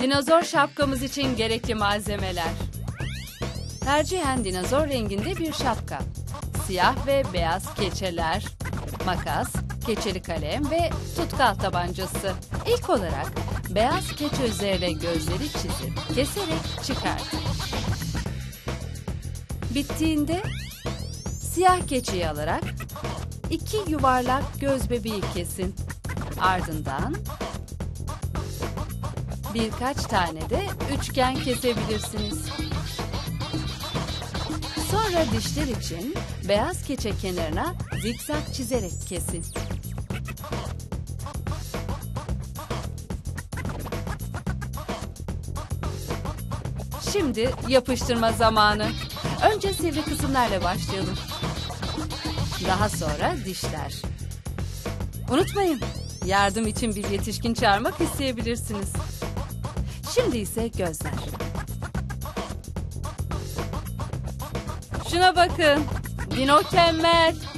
Dinozor şapkamız için gerekli malzemeler. Tercihen dinozor renginde bir şapka. Siyah ve beyaz keçeler, makas, keçeli kalem ve tutkal tabancası. İlk olarak beyaz keçe üzerine gözleri çizip keserek çıkartın. Bittiğinde siyah keçeyi alarak iki yuvarlak göz bebeği kesin. Ardından birkaç tane de üçgen kesebilirsiniz. Sonra dişler için beyaz keçe kenarına zikzak çizerek kesin. Şimdi yapıştırma zamanı. Önce sivri kısımlarla başlayalım. Daha sonra dişler. Unutmayın, yardım için bir yetişkin çağırmak isteyebilirsiniz. Şimdi ise gözler. Şuna bakın, dinozor mükemmel.